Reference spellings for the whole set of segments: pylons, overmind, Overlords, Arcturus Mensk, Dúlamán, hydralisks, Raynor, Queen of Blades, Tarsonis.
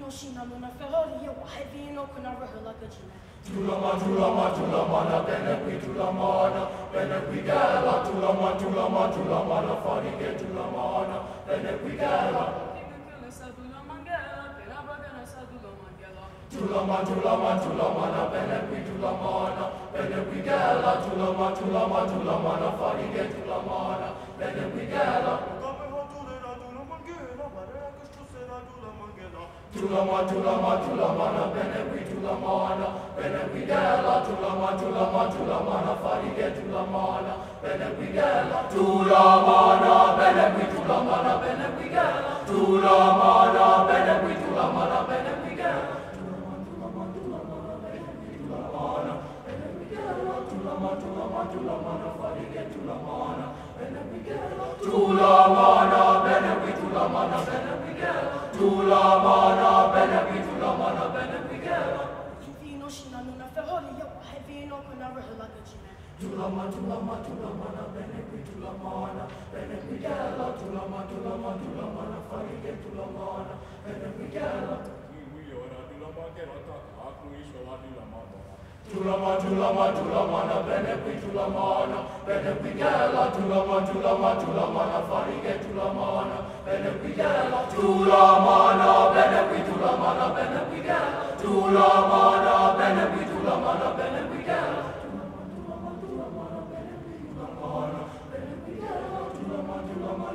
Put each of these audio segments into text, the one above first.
Dúlamán, Dúlamán, Dúlamán, benekwi Dúlamán, benekwi gela, Dúlamán, Dúlamán, Dúlamán, farige Dúlamán, benekwi gela. Dúlamán, Dúlamán, Dúlamán, benekwi gela, Dúlamán, Dúlamán, Dúlamán, farige Dúlamán, benekwi gela. Dúlamán, Dúlamán, Dúlamán, benekwi Dúlamán, benekwi gela, Dúlamán, Dúlamán, Dúlamán, farige Dúlamán, benekwi gela. Dúlamán, benekwi Dúlamán, benekwi gela, Dúlamán, benekwi Dúlamán, benekwi gela. Dúlamán, Dúlamán, Dúlamán, benekwi Dúlamán, benekwi gela, Dúlamán, Dúlamán, Dúlamán, farige Dúlamán, benekwi gela. Dúlamán, benekwi Dúlamán, benekwi gela. Dúlamán, benekwi Dúlamán, benekwi gela. Infino shinanuna feroli yo hevino kunara hulagajina. Dúlamán, Dúlamán, Dúlamán, benekwi gela, Dúlamán, Dúlamán, Dúlamán, farige Dúlamán, benekwi gela. Kiwi ora Dúlamán kerata aku ishola Dúlamán. Dúlamán, Dúlamán, Dúlamán, benekwi Dúlamán, benekwi gela, Dúlamán, Dúlamán, Dúlamán, farige Dúlamán, benekwi gela. Dúlamán, benekwi Dúlamán, benekwi gela, Dúlamán, benekwi Dúlamán, benekwi gela. Dúlamán, Dúlamán, Dúlamán, benekwi Dúlamán, benekwi gela, Dúlamán, Dúlamán,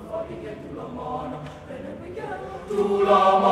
farige Dúlamán, benekwi gela. Dúlamán.